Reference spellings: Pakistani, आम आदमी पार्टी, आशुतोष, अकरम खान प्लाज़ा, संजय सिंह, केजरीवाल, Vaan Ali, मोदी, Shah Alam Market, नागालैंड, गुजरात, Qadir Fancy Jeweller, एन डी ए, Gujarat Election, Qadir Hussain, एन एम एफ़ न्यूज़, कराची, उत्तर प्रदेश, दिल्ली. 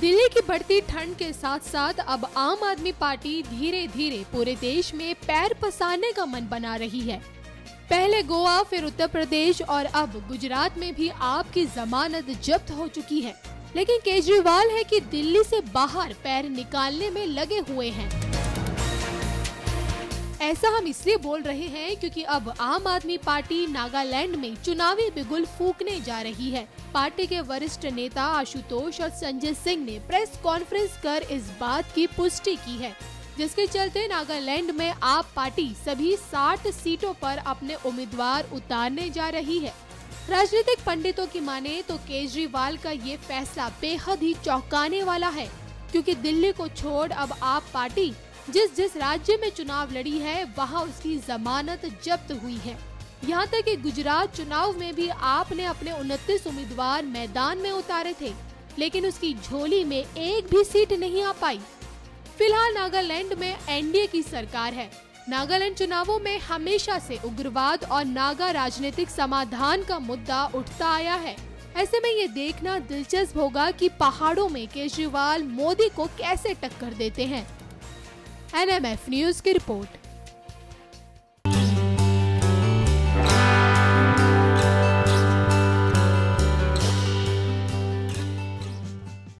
दिल्ली की बढ़ती ठंड के साथ साथ अब आम आदमी पार्टी धीरे धीरे पूरे देश में पैर पसारने का मन बना रही है। पहले गोवा, फिर उत्तर प्रदेश और अब गुजरात में भी आपकी जमानत जब्त हो चुकी है, लेकिन केजरीवाल है कि दिल्ली से बाहर पैर निकालने में लगे हुए हैं। ऐसा हम इसलिए बोल रहे हैं क्योंकि अब आम आदमी पार्टी नागालैंड में चुनावी बिगुल फूकने जा रही है। पार्टी के वरिष्ठ नेता आशुतोष और संजय सिंह ने प्रेस कॉन्फ्रेंस कर इस बात की पुष्टि की है, जिसके चलते नागालैंड में आप पार्टी सभी 60 सीटों पर अपने उम्मीदवार उतारने जा रही है। राजनीतिक पंडितों की माने तो केजरीवाल का ये फैसला बेहद ही चौंकाने वाला है, क्योंकि दिल्ली को छोड़ अब आप पार्टी जिस जिस राज्य में चुनाव लड़ी है वहां उसकी जमानत जब्त हुई है। यहां तक कि गुजरात चुनाव में भी आपने अपने 29 उम्मीदवार मैदान में उतारे थे, लेकिन उसकी झोली में एक भी सीट नहीं आ पाई। फिलहाल नागालैंड में NDA की सरकार है। नागालैंड चुनावों में हमेशा से उग्रवाद और नागा राजनीतिक समाधान का मुद्दा उठता आया है। ऐसे में ये देखना दिलचस्प होगा कि पहाड़ों में केजरीवाल मोदी को कैसे टक्कर देते हैं। NMF न्यूज़ की रिपोर्ट।